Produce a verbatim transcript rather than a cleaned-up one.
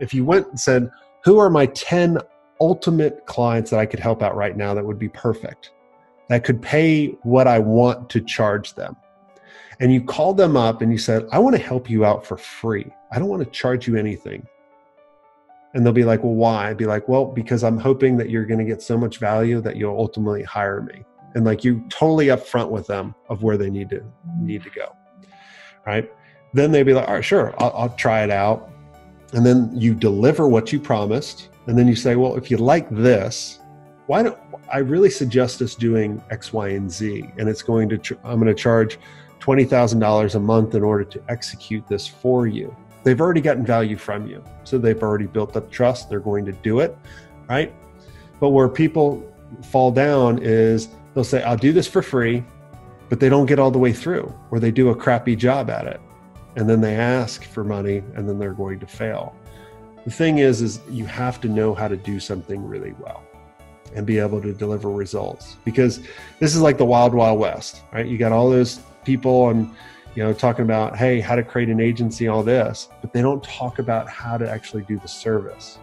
if you went and said, who are my ten ultimate clients that I could help out right now that would be perfect, that could pay what I want to charge them? And you called them up and you said, I want to help you out for free. I don't want to charge you anything. And they'll be like, well, why? I'd be like, well, because I'm hoping that you're going to get so much value that you'll ultimately hire me. And like, you totally upfront with them of where they need to need to go, right? Then they'd be like, all right, sure, I'll, I'll try it out. And then you deliver what you promised. And then you say, well, if you like this, why don't I really suggest us doing X, Y, and Z? And it's going to, I'm going to charge twenty thousand dollars a month in order to execute this for you. They've already gotten value from you. So they've already built up trust. They're going to do it, right? But where people fall down is they'll say, I'll do this for free, but they don't get all the way through, or they do a crappy job at it. And then they ask for money, and then they're going to fail. The thing is, is you have to know how to do something really well and be able to deliver results, because this is like the wild, wild west, right? You got all those people and, you know, talking about, hey, how to create an agency, all this, but they don't talk about how to actually do the service.